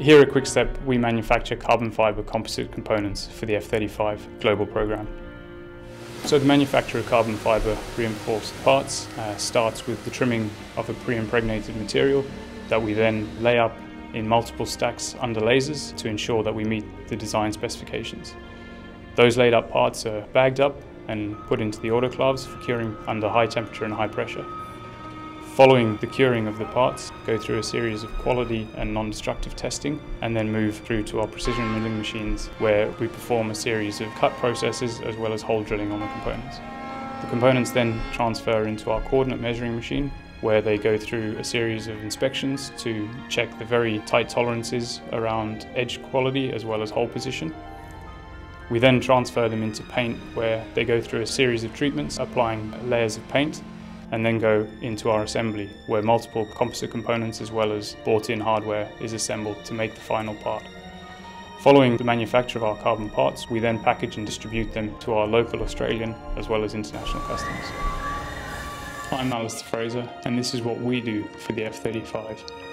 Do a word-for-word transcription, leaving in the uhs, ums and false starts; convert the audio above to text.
Here at Quickstep, we manufacture carbon fibre composite components for the F thirty-five Global Program. So the manufacture of carbon fibre reinforced parts uh, starts with the trimming of a pre-impregnated material that we then lay up in multiple stacks under lasers to ensure that we meet the design specifications. Those laid up parts are bagged up and put into the autoclaves for curing under high temperature and high pressure. Following the curing of the parts, go through a series of quality and non-destructive testing and then move through to our precision milling machines where we perform a series of cut processes as well as hole drilling on the components. The components then transfer into our coordinate measuring machine where they go through a series of inspections to check the very tight tolerances around edge quality as well as hole position. We then transfer them into paint where they go through a series of treatments applying layers of paint and then go into our assembly where multiple composite components as well as bought-in hardware is assembled to make the final part. Following the manufacture of our carbon parts, we then package and distribute them to our local Australian as well as international customers. I'm Alistair Fraser and this is what we do for the F thirty-five.